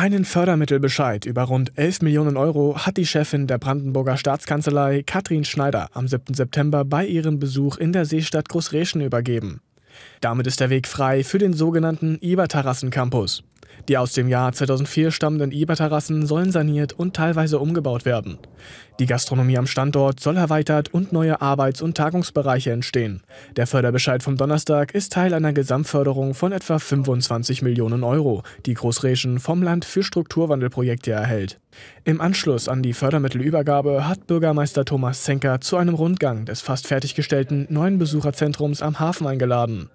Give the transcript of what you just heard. Einen Fördermittelbescheid über rund 11 Millionen Euro hat die Chefin der Brandenburger Staatskanzlei Kathrin Schneider am 7. September bei ihrem Besuch in der Seestadt Großräschen übergeben. Damit ist der Weg frei für den sogenannten IBA-Terrassen-Campus. Die aus dem Jahr 2004 stammenden IBA-Terrassen sollen saniert und teilweise umgebaut werden. Die Gastronomie am Standort soll erweitert und neue Arbeits- und Tagungsbereiche entstehen. Der Förderbescheid vom Donnerstag ist Teil einer Gesamtförderung von etwa 25 Millionen Euro, die Großräschen vom Land für Strukturwandelprojekte erhält. Im Anschluss an die Fördermittelübergabe hat Bürgermeister Thomas Zenker zu einem Rundgang des fast fertiggestellten neuen Besucherzentrums am Hafen eingeladen.